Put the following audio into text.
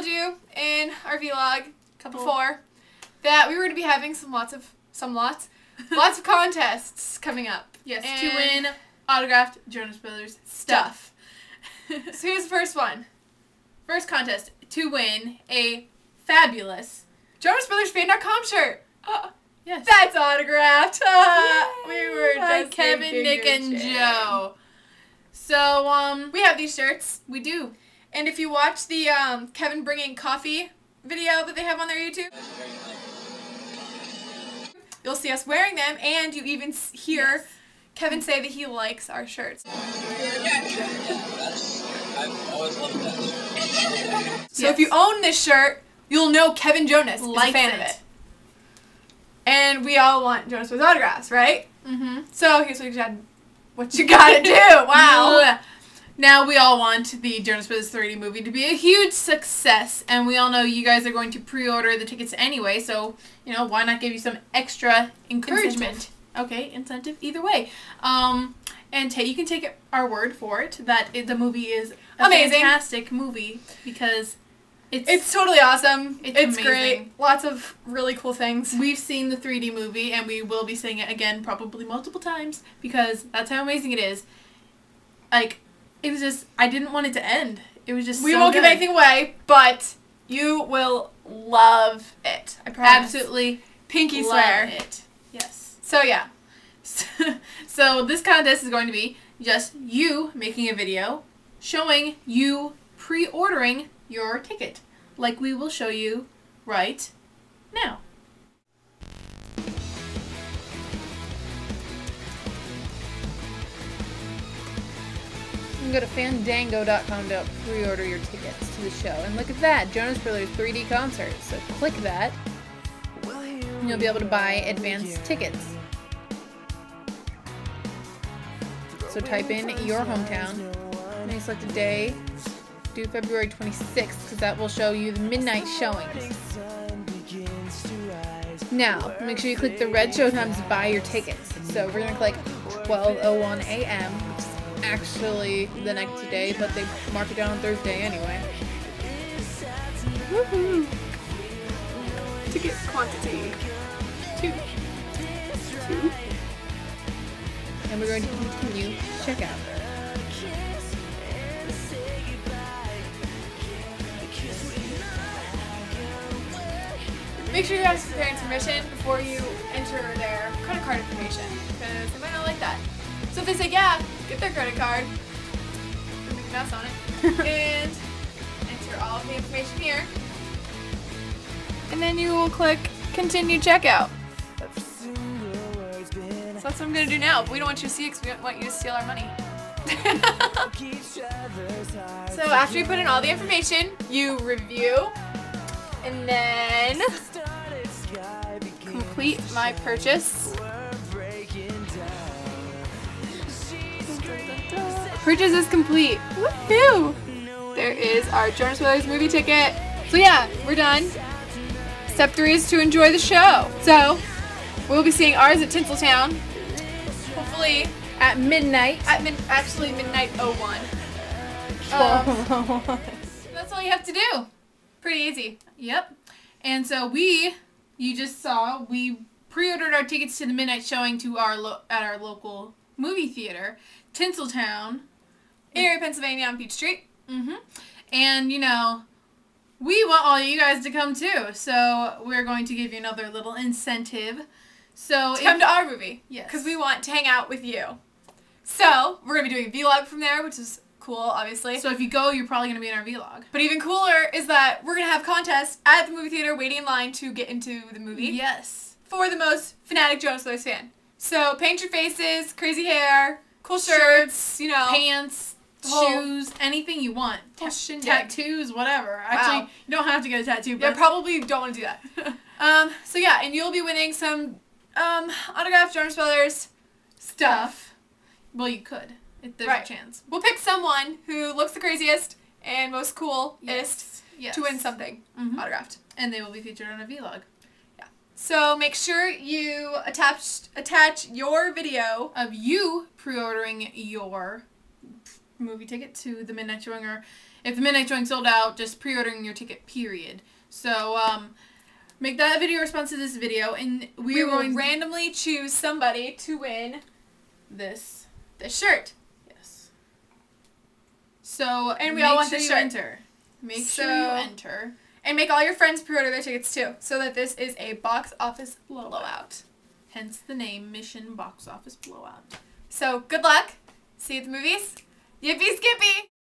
told you in our vlog before that we were going to be having lots of contests coming up. Yes, and to win autographed Jonas Brothers stuff. So here's the first one. First contest to win a fabulous Jonas Brothers Fan.com shirt. Yes. That's autographed. We were by Kevin, Nick, and Joe. So, we have these shirts. We do. And if you watch the Kevin bringing coffee video that they have on their YouTube, you'll see us wearing them, and you even hear Kevin say that he likes our shirts. I've always loved that shirt. So if you own this shirt, you'll know Kevin Jonas is a fan of it. And we all want Jonas with autographs, right? Mm-hmm. So here's what you gotta do. Wow. Now we all want the Jonas Brothers 3D movie to be a huge success, and we all know you guys are going to pre-order the tickets anyway, so, you know, why not give you some extra encouragement? Incentive either way. And you can take our word for it that the movie is a fantastic movie, because It's totally awesome. It's great. Lots of really cool things. We've seen the 3D movie, and we will be seeing it again probably multiple times, because that's how amazing it is. Like, it was just, I didn't want it to end. It was just We won't give anything away, but you will love it. I promise. Absolutely. Pinky swear. Love it. Yes. So, yeah. So, this contest is going to be just you making a video showing you pre-ordering your ticket, like we will show you right now. You can go to Fandango.com to pre-order your tickets to the show. And look at that, Jonas Brothers 3D Concert. So click that, and you'll be able to buy advanced tickets. So type in your hometown, and you select a day. Do February 26th, because that will show you the midnight showings. Now, make sure you click the red showtimes to buy your tickets. So we're going to click 12:01 a.m., which is actually the next day, but they mark it down on Thursday anyway. Woohoo! Ticket quantity. Two. And we're going to continue checkout. Make sure you ask your parents' permission before you enter their credit card information, because they might not like that. So if they say, yeah, get their credit card, put Mickey Mouse on it, and enter all of the information here, and then you will click continue checkout. So that's what I'm going to do now, but we don't want you to see it because we don't want you to steal our money. So after you put in all the information, you review, and then complete my purchase. Purchase is complete. Woohoo! There is our Jonas Brothers movie ticket. So yeah, we're done. Step 3 is to enjoy the show. So we'll be seeing ours at Tinseltown, hopefully at midnight. Actually midnight 01. That's all you have to do. Pretty easy. Yep. And so you just saw, we pre-ordered our tickets to the midnight showing to at our local movie theater, Tinseltown, Erie, Pennsylvania, on Peachtree. And, you know, we want all you guys to come too. So we're going to give you another little incentive. So come to our movie. Yes. Because we want to hang out with you. So we're going to be doing a vlog from there, which is cool, obviously. So if you go, you're probably going to be in our vlog. But even cooler is that we're going to have contests at the movie theater waiting in line to get into the movie. Yes. For the most fanatic Jonas Brothers fan. So paint your faces, crazy hair, cool shirts, you know. Pants, shoes, anything you want. Tattoos, whatever. Wow. Actually, you don't have to get a tattoo. But yeah, probably don't want to do that. So yeah, and you'll be winning some autographed Jonas Brothers stuff. Well, you could. There's a chance. We'll pick someone who looks the craziest and most coolest to win something autographed. And they will be featured on a vlog. Yeah. So make sure you attach your video of you pre-ordering your movie ticket to the midnight showing, or if the midnight showing sold out, just pre-ordering your ticket, period. So make that video response to this video, and we will randomly choose somebody to win this shirt. Yes. So, and we all want this shirt. Make sure you enter. And make all your friends pre-order their tickets too, so that this is a box office blowout. Hence the name, Mission Box Office Blowout. So, good luck. See you at the movies. Yippee Skippy!